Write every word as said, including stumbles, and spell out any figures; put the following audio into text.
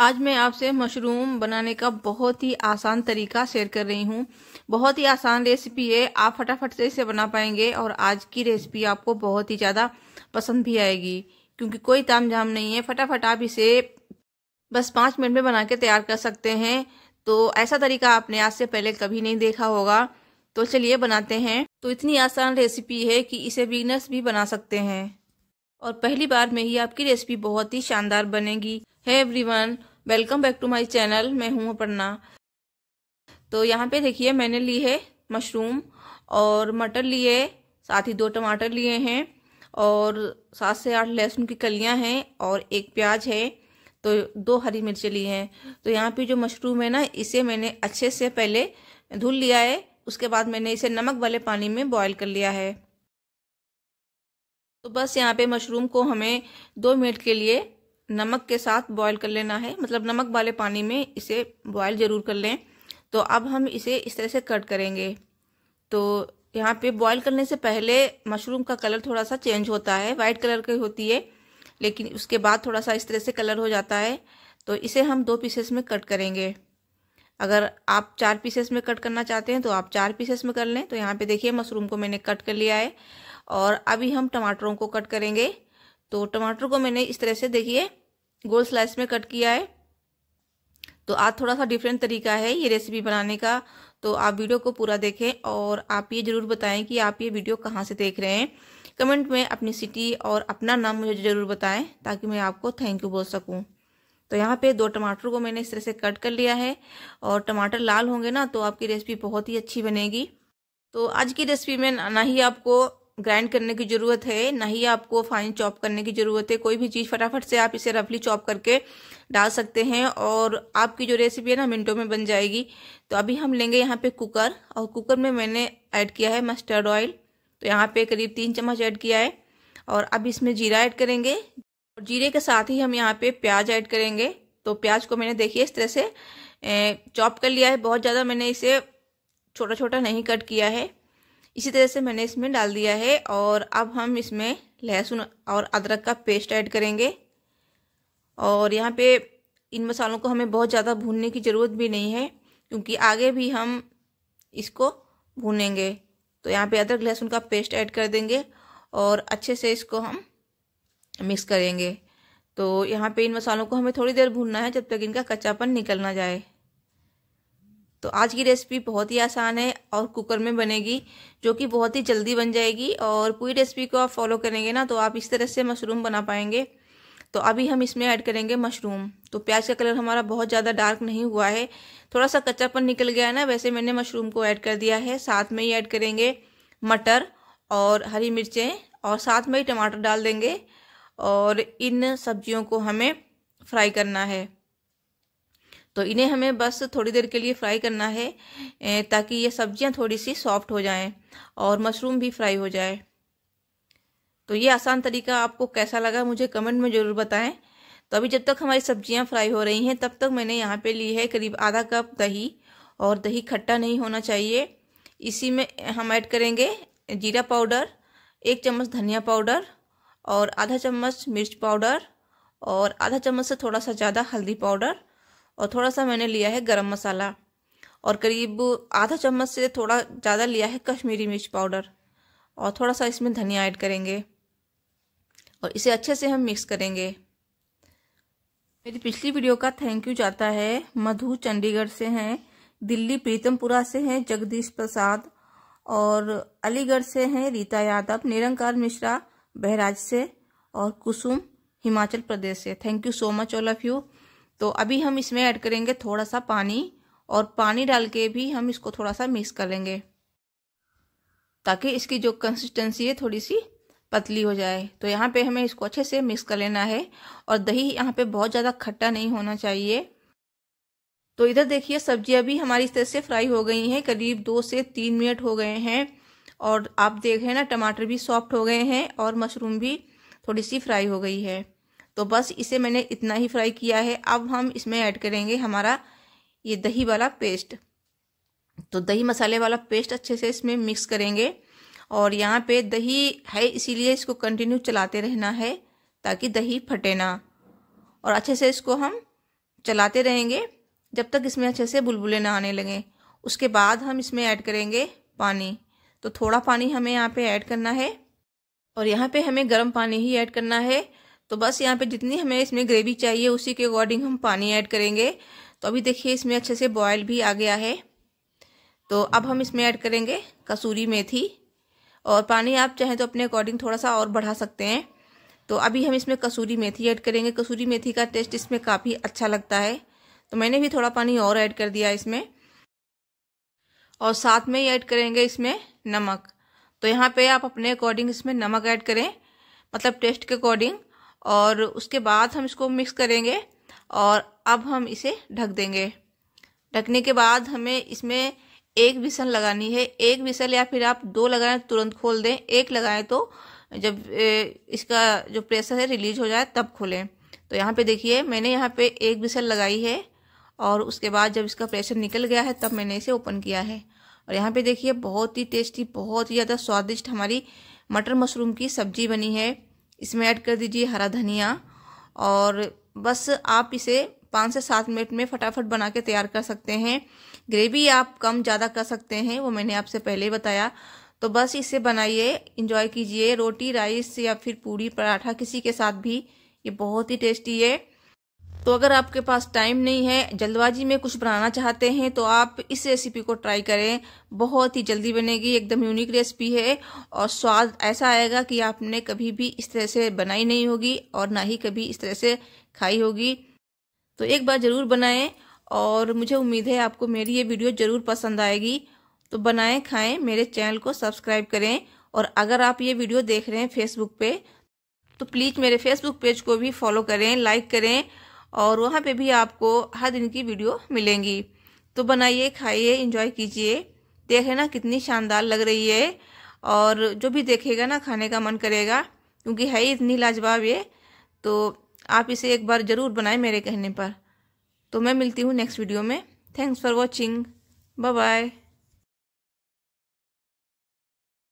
आज मैं आपसे मशरूम बनाने का बहुत ही आसान तरीका शेयर कर रही हूँ। बहुत ही आसान रेसिपी है, आप फटाफट से इसे बना पाएंगे और आज की रेसिपी आपको बहुत ही ज़्यादा पसंद भी आएगी क्योंकि कोई तामझाम नहीं है। फटाफट आप इसे बस पाँच मिनट में बना के तैयार कर सकते हैं। तो ऐसा तरीका आपने आज से पहले कभी नहीं देखा होगा, तो चलिए बनाते हैं। तो इतनी आसान रेसिपी है कि इसे बिगिनर्स भी बना सकते हैं और पहली बार में ही आपकी रेसिपी बहुत ही शानदार बनेगी। है everyone, welcome back to my channel, मैं हूं अपर्णा। तो यहाँ पे देखिए मैंने ली है मशरूम और मटर लिए, साथ ही दो टमाटर लिए हैं और सात से आठ लहसुन की कलियां हैं और एक प्याज है, तो दो हरी मिर्चें ली हैं। तो यहाँ पे जो मशरूम है ना, इसे मैंने अच्छे से पहले धुल लिया है, उसके बाद मैंने इसे नमक वाले पानी में बॉयल कर लिया है। तो बस यहाँ पे मशरूम को हमें दो मिनट के लिए नमक के साथ बॉयल कर लेना है, मतलब नमक वाले पानी में इसे बॉयल ज़रूर कर लें। तो अब हम इसे इस तरह से कट करेंगे। तो यहाँ पे बॉयल करने से पहले मशरूम का कलर थोड़ा सा चेंज होता है, वाइट कलर की होती है, लेकिन उसके बाद थोड़ा सा इस तरह से कलर हो जाता है। तो इसे हम दो पीसेस में कट करेंगे। अगर आप चार पीसेस में कट करना चाहते हैं तो आप चार पीसेस में कर लें। तो यहाँ पे देखिए मशरूम को मैंने कट कर लिया है और अभी हम टमाटरों को कट करेंगे। तो टमाटर को मैंने इस तरह से देखिए गोल स्लाइस में कट किया है। तो आज थोड़ा सा डिफरेंट तरीका है ये रेसिपी बनाने का, तो आप वीडियो को पूरा देखें और आप ये ज़रूर बताएं कि आप ये वीडियो कहाँ से देख रहे हैं। कमेंट में अपनी सिटी और अपना नाम मुझे ज़रूर बताएं ताकि मैं आपको थैंक यू बोल सकूँ। तो यहाँ पे दो टमाटर को मैंने इस तरह से कट कर लिया है और टमाटर लाल होंगे ना, तो आपकी रेसिपी बहुत ही अच्छी बनेगी। तो आज की रेसिपी में ना ही आपको ग्राइंड करने की ज़रूरत है, ना ही आपको फाइन चॉप करने की ज़रूरत है। कोई भी चीज़ फटाफट से आप इसे रफली चॉप करके डाल सकते हैं और आपकी जो रेसिपी है ना मिनटों में बन जाएगी। तो अभी हम लेंगे यहाँ पे कुकर और कुकर में मैंने ऐड किया है मस्टर्ड ऑयल। तो यहाँ पे करीब तीन चम्मच ऐड किया है और अब इसमें जीरा ऐड करेंगे और जीरे के साथ ही हम यहाँ पे प्याज ऐड करेंगे। तो प्याज को मैंने देखिए इस तरह से चॉप कर लिया है, बहुत ज़्यादा मैंने इसे छोटा छोटा नहीं कट किया है। इसी तरह से मैंने इसमें डाल दिया है और अब हम इसमें लहसुन और अदरक का पेस्ट ऐड करेंगे। और यहाँ पे इन मसालों को हमें बहुत ज़्यादा भूनने की ज़रूरत भी नहीं है क्योंकि आगे भी हम इसको भूनेंगे। तो यहाँ पे अदरक लहसुन का पेस्ट ऐड कर देंगे और अच्छे से इसको हम मिक्स करेंगे। तो यहाँ पे इन मसालों को हमें थोड़ी देर भूनना है जब तक इनका कच्चापन निकल ना जाए। तो आज की रेसिपी बहुत ही आसान है और कुकर में बनेगी, जो कि बहुत ही जल्दी बन जाएगी। और पूरी रेसिपी को आप फॉलो करेंगे ना, तो आप इस तरह से मशरूम बना पाएंगे। तो अभी हम इसमें ऐड करेंगे मशरूम। तो प्याज का कलर हमारा बहुत ज़्यादा डार्क नहीं हुआ है, थोड़ा सा कच्चापन निकल गया है ना, वैसे मैंने मशरूम को ऐड कर दिया है। साथ में ही ऐड करेंगे मटर और हरी मिर्चें और साथ में ही टमाटर डाल देंगे और इन सब्जियों को हमें फ्राई करना है। तो इन्हें हमें बस थोड़ी देर के लिए फ्राई करना है ताकि ये सब्जियां थोड़ी सी सॉफ्ट हो जाएं और मशरूम भी फ्राई हो जाए। तो ये आसान तरीका आपको कैसा लगा मुझे कमेंट में ज़रूर बताएं। तो अभी जब तक हमारी सब्जियां फ्राई हो रही हैं तब तक मैंने यहाँ पे ली है करीब आधा कप दही, और दही खट्टा नहीं होना चाहिए। इसी में हम ऐड करेंगे जीरा पाउडर, एक चम्मच धनिया पाउडर और आधा चम्मच मिर्च पाउडर और आधा चम्मच से थोड़ा सा ज़्यादा हल्दी पाउडर और थोड़ा सा मैंने लिया है गरम मसाला और करीब आधा चम्मच से थोड़ा ज़्यादा लिया है कश्मीरी मिर्च पाउडर और थोड़ा सा इसमें धनिया ऐड करेंगे और इसे अच्छे से हम मिक्स करेंगे। मेरी पिछली वीडियो का थैंक यू जाता है मधु चंडीगढ़ से हैं, दिल्ली प्रीतमपुरा से हैं जगदीश प्रसाद और अलीगढ़ से हैं रीता यादव, निरंकार मिश्रा बहराइच से और कुसुम हिमाचल प्रदेश से। Thank you so much all of you. तो अभी हम इसमें ऐड करेंगे थोड़ा सा पानी और पानी डाल के भी हम इसको थोड़ा सा मिक्स कर लेंगे ताकि इसकी जो कंसिस्टेंसी है थोड़ी सी पतली हो जाए। तो यहाँ पे हमें इसको अच्छे से मिक्स कर लेना है और दही यहाँ पे बहुत ज़्यादा खट्टा नहीं होना चाहिए। तो इधर देखिए सब्जियाँ भी हमारी इस तरह से फ्राई हो गई हैं, करीब दो से तीन मिनट हो गए हैं और आप देख रहे हैं ना टमाटर भी सॉफ्ट हो गए हैं और मशरूम भी थोड़ी सी फ्राई हो गई है। तो बस इसे मैंने इतना ही फ्राई किया है। अब हम इसमें ऐड करेंगे हमारा ये दही वाला पेस्ट। तो दही मसाले वाला पेस्ट अच्छे से इसमें मिक्स करेंगे और यहाँ पे दही है इसीलिए इसको कंटिन्यू चलाते रहना है ताकि दही फटे ना, और अच्छे से इसको हम चलाते रहेंगे जब तक इसमें अच्छे से बुलबुले ना आने लगें। उसके बाद हम इसमें ऐड करेंगे पानी। तो थोड़ा पानी हमें यहाँ पे ऐड करना है और यहाँ पे हमें गर्म पानी ही ऐड करना है। तो बस यहाँ पे जितनी हमें इसमें ग्रेवी चाहिए उसी के अकॉर्डिंग हम पानी ऐड करेंगे। तो अभी देखिए इसमें अच्छे से बॉयल भी आ गया है। तो अब हम इसमें ऐड करेंगे कसूरी मेथी, और पानी आप चाहें तो अपने अकॉर्डिंग थोड़ा सा और बढ़ा सकते हैं। तो अभी हम इसमें कसूरी मेथी ऐड करेंगे। कसूरी मेथी का टेस्ट इसमें काफ़ी अच्छा लगता है, तो मैंने भी थोड़ा पानी और ऐड कर दिया इसमें। और साथ में ही ऐड करेंगे इसमें नमक। तो यहाँ पे आप अपने अकॉर्डिंग इसमें नमक ऐड करें, मतलब टेस्ट के अकॉर्डिंग। और उसके बाद हम इसको मिक्स करेंगे और अब हम इसे ढक देंगे। ढकने के बाद हमें इसमें एक विसल लगानी है। एक विसल या फिर आप दो लगाएं तुरंत खोल दें, एक लगाएं तो जब इसका जो प्रेशर है रिलीज हो जाए तब खोलें। तो यहाँ पे देखिए मैंने यहाँ पे एक विसल लगाई है और उसके बाद जब इसका प्रेशर निकल गया है तब मैंने इसे ओपन किया है। और यहाँ पे देखिए बहुत ही टेस्टी, बहुत ही ज़्यादा स्वादिष्ट हमारी मटर मशरूम की सब्जी बनी है। इसमें ऐड कर दीजिए हरा धनिया, और बस आप इसे पाँच से सात मिनट में फटाफट बना के तैयार कर सकते हैं। ग्रेवी आप कम ज़्यादा कर सकते हैं, वो मैंने आपसे पहले बताया। तो बस इसे बनाइए, इंजॉय कीजिए। रोटी, राइस या फिर पूड़ी, पराठा किसी के साथ भी ये बहुत ही टेस्टी है। तो अगर आपके पास टाइम नहीं है, जल्दबाजी में कुछ बनाना चाहते हैं, तो आप इस रेसिपी को ट्राई करें। बहुत ही जल्दी बनेगी, एकदम यूनिक रेसिपी है और स्वाद ऐसा आएगा कि आपने कभी भी इस तरह से बनाई नहीं होगी और ना ही कभी इस तरह से खाई होगी। तो एक बार ज़रूर बनाएं और मुझे उम्मीद है आपको मेरी ये वीडियो ज़रूर पसंद आएगी। तो बनाएं, खाएं, मेरे चैनल को सब्सक्राइब करें। और अगर आप ये वीडियो देख रहे हैं फेसबुक पे, तो प्लीज़ मेरे फेसबुक पेज को भी फॉलो करें, लाइक करें, और वहाँ पे भी आपको हर दिन की वीडियो मिलेंगी। तो बनाइए, खाइए, एंजॉय कीजिए। देखें ना कितनी शानदार लग रही है, और जो भी देखेगा ना खाने का मन करेगा, क्योंकि है ही इतनी लाजवाब ये। तो आप इसे एक बार ज़रूर बनाएं मेरे कहने पर। तो मैं मिलती हूँ नेक्स्ट वीडियो में। Thanks for watching, bye bye.